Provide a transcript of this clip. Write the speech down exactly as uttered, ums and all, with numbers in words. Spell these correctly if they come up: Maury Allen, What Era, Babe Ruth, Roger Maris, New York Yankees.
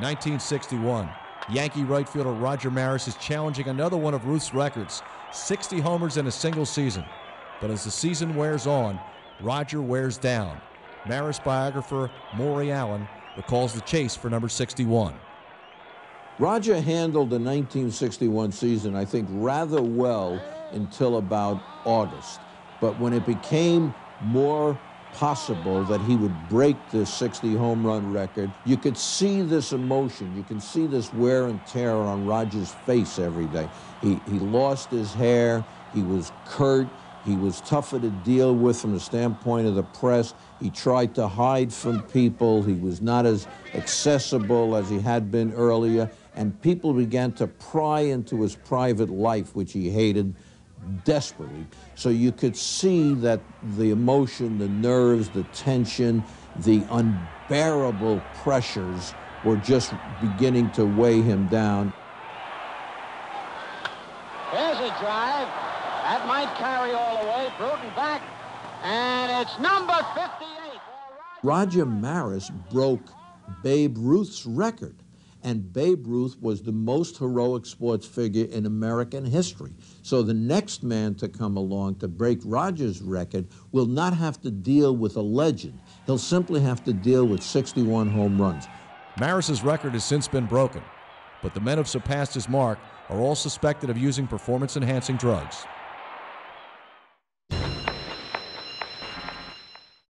nineteen sixty-one, Yankee right fielder Roger Maris is challenging another one of Ruth's records, sixty homers in a single season. But as the season wears on, Roger wears down. Maris biographer Maury Allen recalls the chase for number sixty-one. Roger handled the nineteen sixty-one season, I think, rather well until about August. But when it became more possible that he would break this sixty home run record, you could see this emotion. You can see this wear and tear on Roger's face every day. He, he lost his hair. He was curt. He was tougher to deal with from the standpoint of the press. He tried to hide from people. He was not as accessible as he had been earlier. And people began to pry into his private life, which he hated desperately. So you could see that the emotion, the nerves, the tension, the unbearable pressures were just beginning to weigh him down. There's a drive. That might carry all the way. Bruton back. And it's number fifty-eight. Roger Maris broke Babe Ruth's record. And Babe Ruth was the most heroic sports figure in American history. So the next man to come along to break Roger's record will not have to deal with a legend. He'll simply have to deal with sixty-one home runs. Maris's record has since been broken, but the men who've surpassed his mark are all suspected of using performance-enhancing drugs.